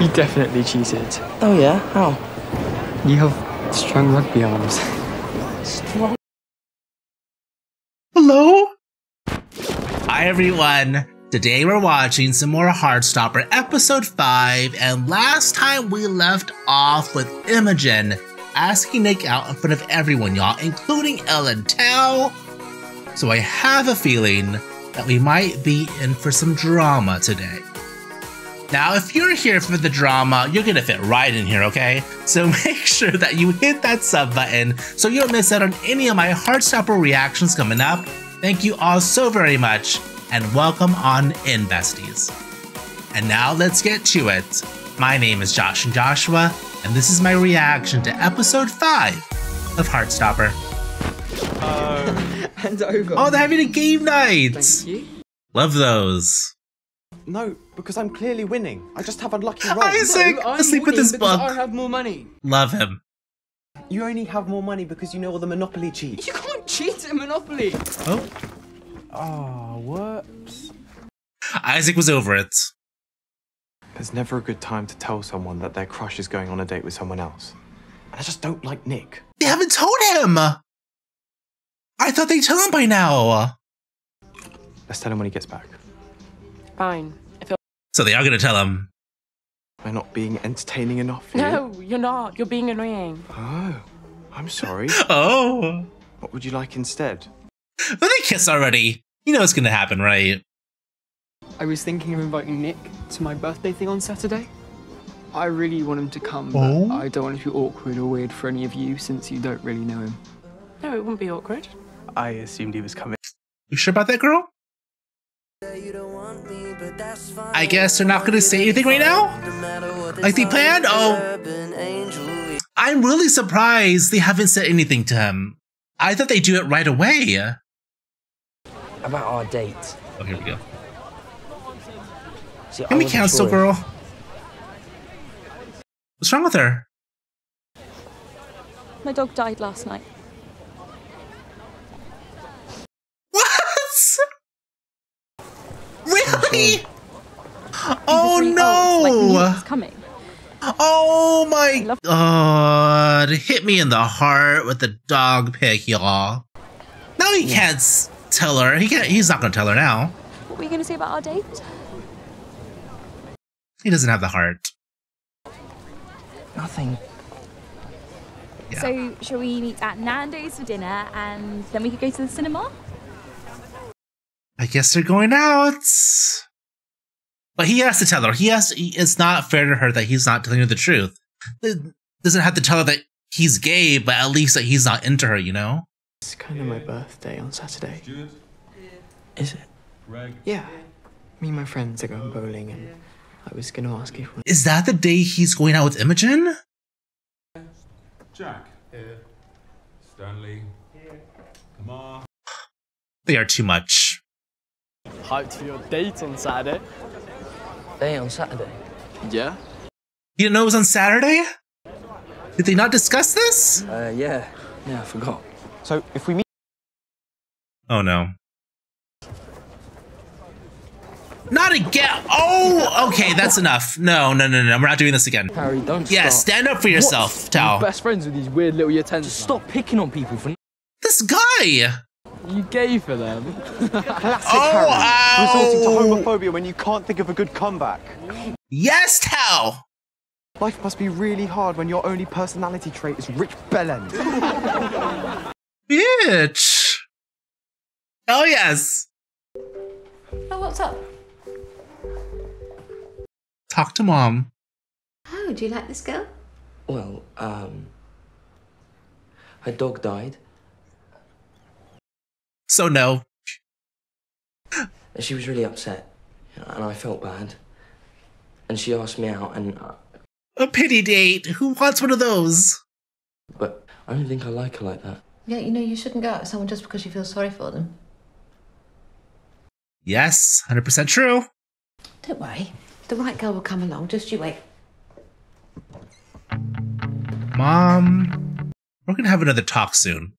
You definitely cheated. Oh, yeah? How? You have strong rugby arms. Strong? Hello? Hi, everyone. Today we're watching some more Heartstopper Episode 5, and last time we left off with Imogen asking Nick out in front of everyone, y'all, including Ellen Tao. So I have a feeling that we might be in for some drama today. Now, if you're here for the drama, you're gonna fit right in here, okay? So make sure that you hit that sub button so you don't miss out on any of my Heartstopper reactions coming up. Thank you all so very much, and welcome on in, besties. And now let's get to it. My name is Josh and Joshua, and this is my reaction to Episode 5 of Heartstopper. And over. Oh, they're having a game night! Thank you. Love those. No, because I'm clearly winning. I just have unlucky rolls. Isaac, no, sleep with this book. I have more money. Love him. You only have more money because you know all the Monopoly cheats. You can't cheat in Monopoly. Oh. Oh, whoops. Isaac was over it. There's never a good time to tell someone that their crush is going on a date with someone else. And I just don't like Nick. They haven't told him. I thought they'd tell him by now. Let's tell him when he gets back. Fine. So they are gonna tell him. Am I not being entertaining enough here? No, you're not. You're being annoying. Oh, I'm sorry. Oh. What would you like instead? But they kiss already. You know what's gonna happen, right? I was thinking of inviting Nick to my birthday thing on Saturday. I really want him to come, oh, but I don't want it to be awkward or weird for any of you since you don't really know him. No, it wouldn't be awkward. I assumed he was coming. You sure about that, girl? I guess they're not gonna say anything right now? Like they planned? Oh. I'm really surprised they haven't said anything to him. I thought they'd do it right away. About our date. Oh, here we go. See, give me counsel, girl. What's wrong with her? My dog died last night. Really? Oh no! Oh my god! Hit me in the heart with the dog pic, y'all. No, he can't tell her. He's not gonna tell her now. What were you gonna say about our date? He doesn't have the heart. Nothing. Yeah. So, shall we meet at Nando's for dinner, and then we could go to the cinema? I guess they're going out. But he has to tell her. He has to, it's not fair to her that he's not telling her the truth. It doesn't have to tell her that he's gay, but at least that he's not into her, you know? It's kind of my birthday on Saturday. Is it? Yeah. Me and my friends are going bowling, and I was going to ask if... Is that the day he's going out with Imogen? Jack. Here. Stanley. Here. Kamar. They are too much. Hyped for your date on Saturday. Day on Saturday? Yeah. You didn't know it was on Saturday? Did they not discuss this? Yeah, I forgot. So if we meet... Oh no. Not again! Oh! Okay, that's enough. No, we're not doing this again. Harry, don't stop. Yeah, stand up for yourself, Tao. Best friends with these weird little year 10s. Just stop picking on people for... This guy! You gay for them. Classic Harry, resorting to homophobia when you can't think of a good comeback. Yes, Tao! Life must be really hard when your only personality trait is Rich Bellend. Bitch! Oh, yes. Oh, what's up? Talk to Mom. Oh, do you like this girl? Well, her dog died. So no. She was really upset, and I felt bad. And she asked me out, and... A pity date! Who wants one of those? But I don't think I like her like that. Yeah, you know, you shouldn't go out with someone just because you feel sorry for them. Yes, 100% true. Don't worry. The right girl will come along, just you wait. Mom... We're gonna have another talk soon.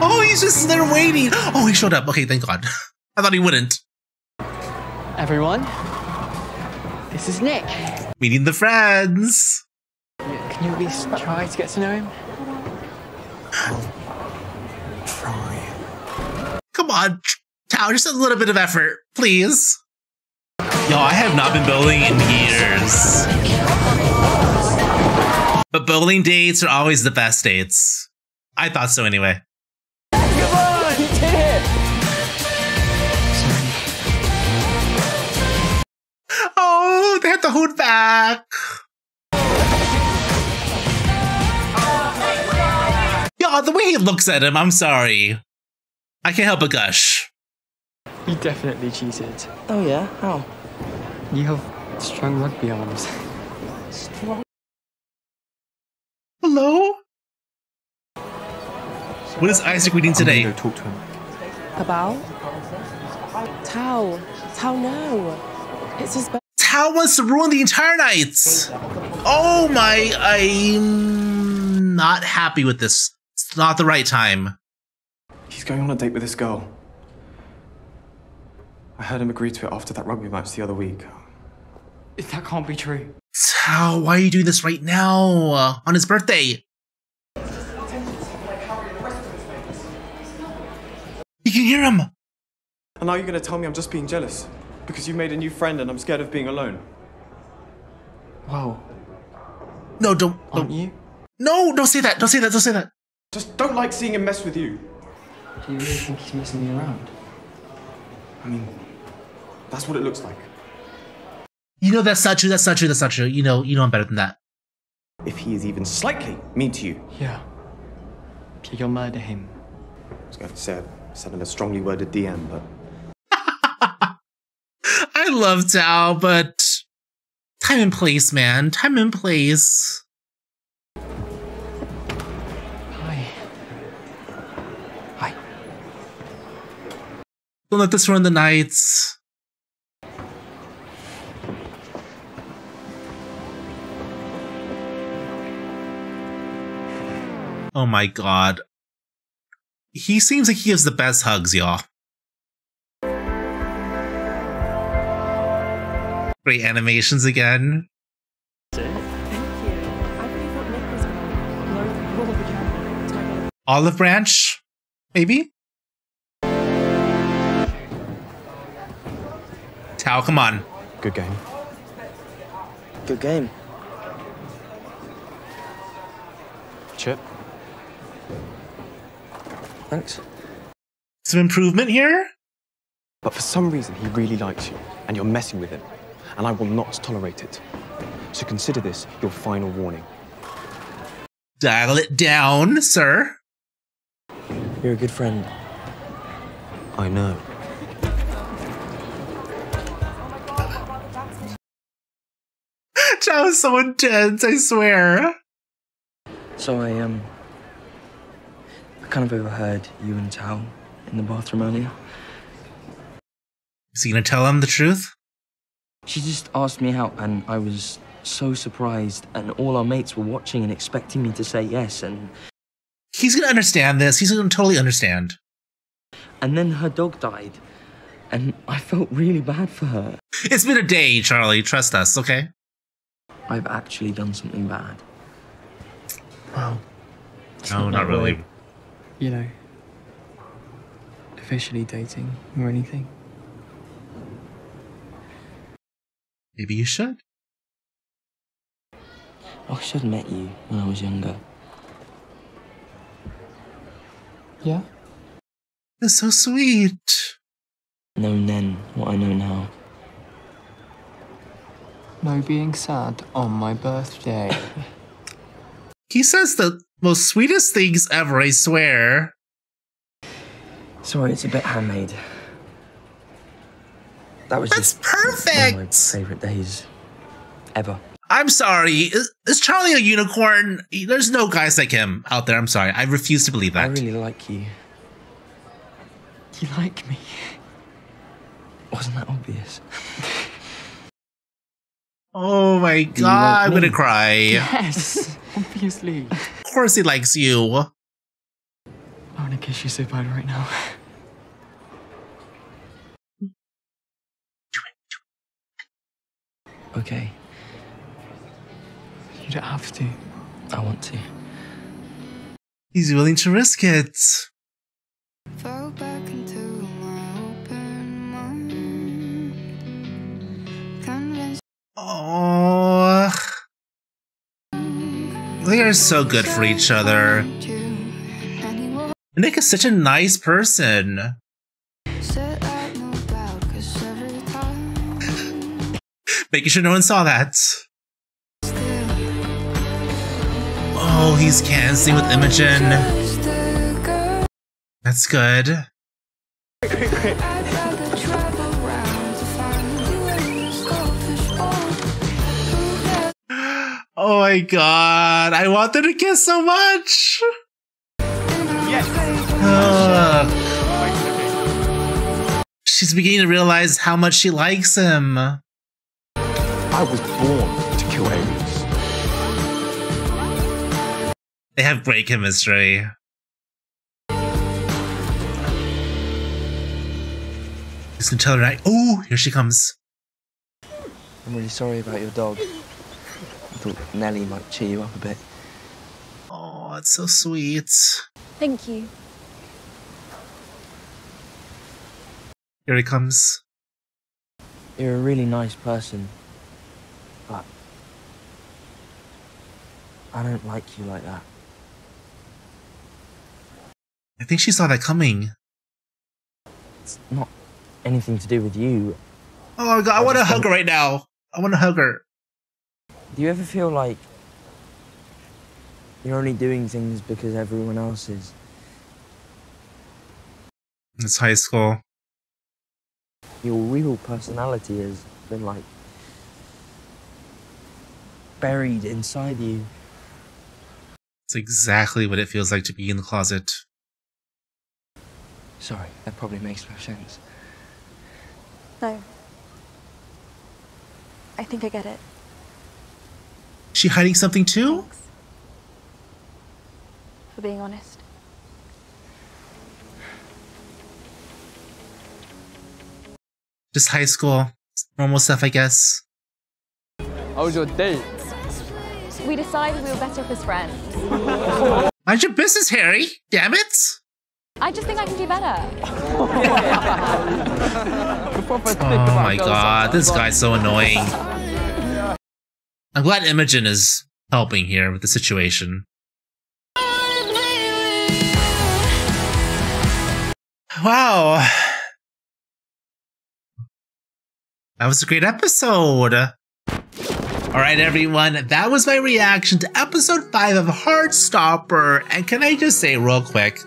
Oh, he's just there waiting. Oh, he showed up. Okay, thank God. I thought he wouldn't. everyone. This is Nick. Meeting the friends. Can you at least try to get to know him? I'll try. Come on, Tao, just a little bit of effort, please. Yo, I have not been bowling in years. But bowling dates are always the best dates. I thought so anyway. Come on, you did it! Oh, they had to hold back. Yo, the way he looks at him, I'm sorry. I can't help but gush. You definitely cheated. Oh yeah? How? You have strong rugby arms. Strong. Hello? What is Isaac reading today? I'm gonna go talk to him. About? Tao. Tao, no. It's his birthday. Tao wants to ruin the entire night. Oh my, I'm not happy with this. It's not the right time. He's going on a date with this girl. I heard him agree to it after that rugby match the other week. That can't be true. Tao, why are you doing this right now? On his birthday? You can hear him! And now you're going to tell me I'm just being jealous. Because you made a new friend and I'm scared of being alone. Wow. No, don't. Aren't you? No, don't say that. Don't say that. Don't say that. Just don't like seeing him mess with you. Do you really think he's messing me around? I mean, that's what it looks like. You know that's not true, that's not true, that's not true. You know I'm better than that. If he is even slightly mean to you. Yeah. You'll murder him. I was going to say, I sent him a strongly worded DM, but... I love Tao, but... Time and place, man. Time and place. Don't let this ruin the night. Oh my god. He seems like he gives the best hugs, y'all. Great animations again. Thank you. I really thought Nick was going to Olive branch? Maybe? Tao, come on. Good game. Good game. Chip. Thanks. Some improvement here? But for some reason, he really likes you, and you're messing with him, and I will not tolerate it. So consider this your final warning. Dial it down, sir. You're a good friend. I know. That was so intense, I swear. So I kind of overheard you and Tao in the bathroom earlier. Is he gonna tell him the truth? She just asked me out and I was so surprised and all our mates were watching and expecting me to say yes and... He's gonna understand this, he's gonna totally understand. And then her dog died and I felt really bad for her. It's been a day, Charlie, trust us, okay? I've actually done something bad. Well, no, not really. Way, you know, officially dating or anything. Maybe you should. I should have met you when I was younger. Yeah? That's so sweet. Known then what I know now. No being sad on my birthday. He says the most sweetest things ever, I swear. Sorry, it's a bit handmade. That was That's just perfect. One of my favorite days ever. I'm sorry. Is Charlie a unicorn? There's no guys like him out there. I'm sorry. I refuse to believe that. I really like you. You like me? Wasn't that obvious? Oh my god, I'm gonna cry. Yes, obviously. Of course he likes you. I wanna kiss you so bad right now. Do it, do okay? You don't have to. I want to. He's willing to risk it. Fall back into my open mind. Oh, they are so good for each other. Nick is such a nice person. Making sure no one saw that. Oh, he's dancing with Imogen. That's good. Oh my god, I want them to kiss so much. Yes. She's beginning to realize how much she likes him. I was born to kill aliens. They have great chemistry. He's gonna tell her right. Oh, here she comes. I'm really sorry about your dog. I thought Nelly might cheer you up a bit. Oh, it's so sweet. Thank you. Here he comes. You're a really nice person, but I don't like you like that. I think she saw that coming. It's not anything to do with you. Oh my god, I want to hug her right now. I want to hug her. Do you ever feel like you're only doing things because everyone else is? It's high school. Your real personality has been like buried inside you. It's exactly what it feels like to be in the closet. Sorry, that probably makes no sense. No. I think I get it. Is she hiding something too? Thanks. For being honest. Just high school. Normal stuff, I guess. How was your date? We decided we were better off as friends. Mind your business, Harry! Damn it! I just think I can do better. Oh my god, this guy's so annoying. I'm glad Imogen is helping here with the situation. Wow. That was a great episode. Alright everyone, that was my reaction to episode 5 of Heartstopper. And can I just say real quick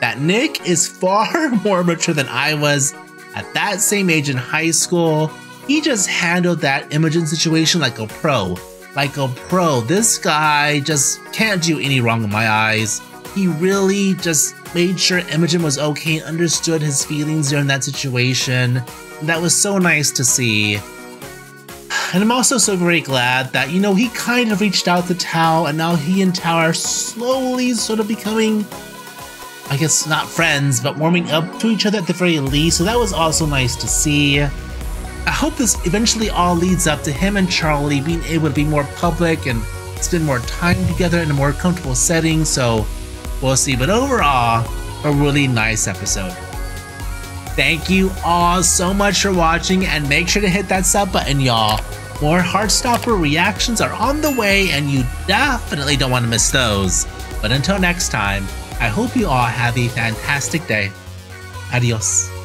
that Nick is far more mature than I was at that same age in high school. He just handled that Imogen situation like a pro. Like a pro. This guy just can't do any wrong in my eyes. He really just made sure Imogen was okay and understood his feelings during that situation. That was so nice to see. And I'm also so very glad that, you know, he kind of reached out to Tao, and now he and Tao are slowly sort of becoming, I guess not friends, but warming up to each other at the very least. So that was also nice to see. I hope this eventually all leads up to him and Charlie being able to be more public and spend more time together in a more comfortable setting. So we'll see, but overall, a really nice episode. Thank you all so much for watching, and make sure to hit that sub button, y'all. More Heartstopper reactions are on the way, and you definitely don't want to miss those. But until next time, I hope you all have a fantastic day. Adios.